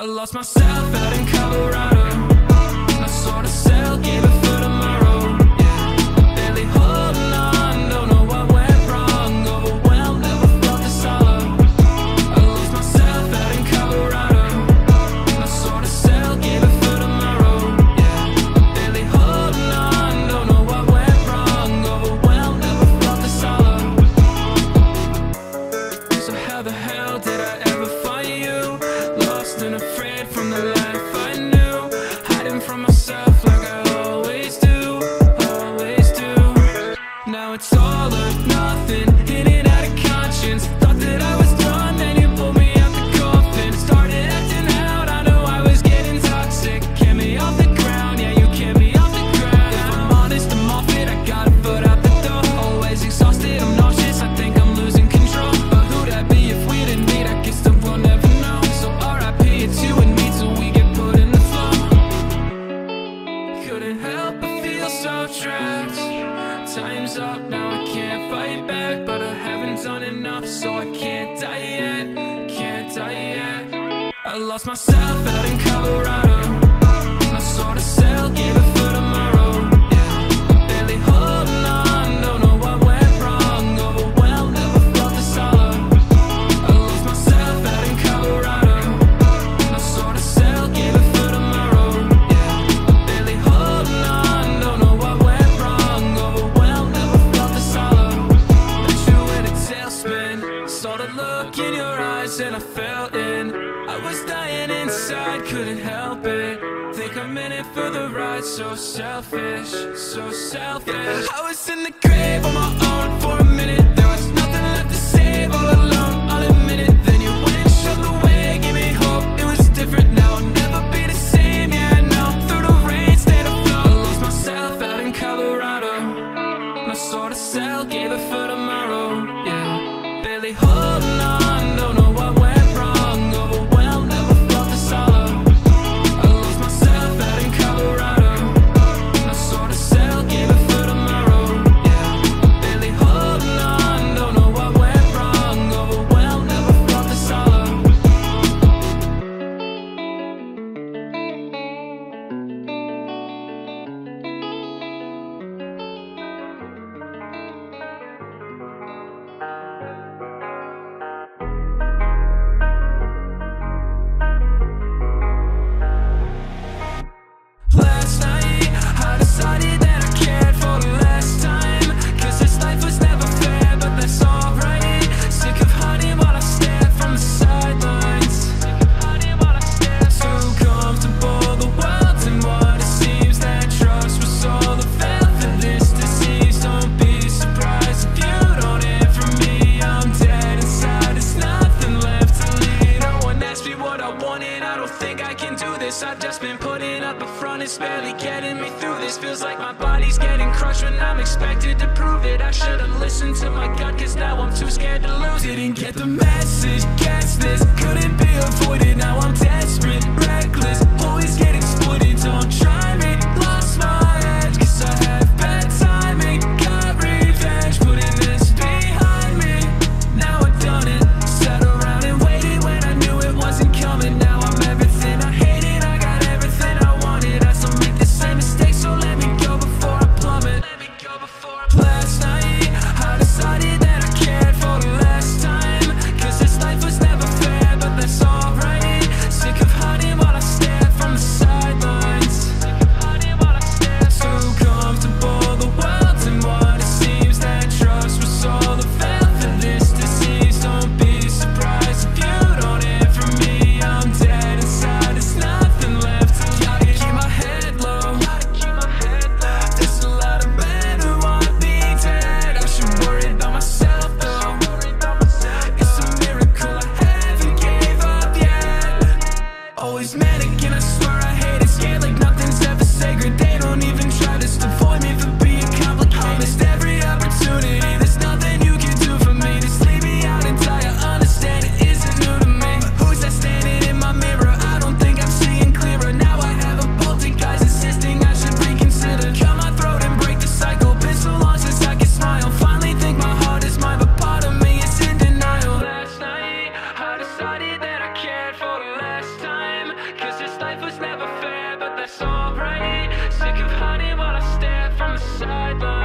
I lost myself out in Colorado. I sort of sailed, gave it for tomorrow. Barely holding on, don't know what went wrong. Overwhelmed, never felt this hollow. I lost myself out in Colorado. I sort of sailed, gave it for tomorrow. Barely holding on, don't know what went wrong. Overwhelmed, never felt this hollow. So how the hell did I ever find you? And afraid from the life I knew, hiding from myself like I always do, always do. Now it's all or nothing, in and out of conscience. Thought that I was done, then you pulled me out the coffin. Started acting out, I knew I was getting toxic. Can't be off the ground, yeah, you can't be off the ground. If I'm honest, I'm off it, I got a foot out the door. Always exhausted, I'm nauseous, I think I'm losing control. But who'd I be if we didn't meet? I guess the world never. It's you and me till we get put in the flow. Couldn't help but feel so trapped. Time's up, now I can't fight back. But I haven't done enough, so I can't die yet. Can't die yet. I lost myself out in Colorado. I sort of sailed, gave it for tomorrow. Barely holding on, don't know what went wrong. Overwhelmed, never felt this hollow. I lost myself out in Colorado. Look in your eyes and I fell in. I was dying inside, couldn't help it. Think I'm in it for the ride, so selfish, so selfish. I was in the grave on my own for a minute. There was nothing left to save, all alone, I'll admit it. Then you went and showed the way, gave me hope, it was different. Now I'll never be the same, yeah I know. Through the rain, stayed afloat. I lost myself out in Colorado. My sort of cell, gave it for tomorrow, yeah. Barely holding on, don't know what went wrong. Overwhelmed, never felt this hollow. I lost myself out in Colorado. I sort of sailed, gave it for tomorrow. Yeah, barely holding on, don't know what went wrong. Overwhelmed, never felt this hollow. I've just been putting up a front, it's barely getting me through this. Feels like my body's getting crushed when I'm expected to prove it. I should've listened to my gut, cause now I'm too scared to lose it. Didn't get the message, guess this couldn't be avoided. Now I'm desperate, reckless, always get exploited. Don't try me, lost my edge, cause I have bad timing. Got revenge, putting this behind me. Now I've done it, sat around and waited when I knew it wasn't coming. Now I'm everything I hate. That's alright, sick of hiding while I stare from the sidelines. so bright, sick of hiding while I stare from the sideline.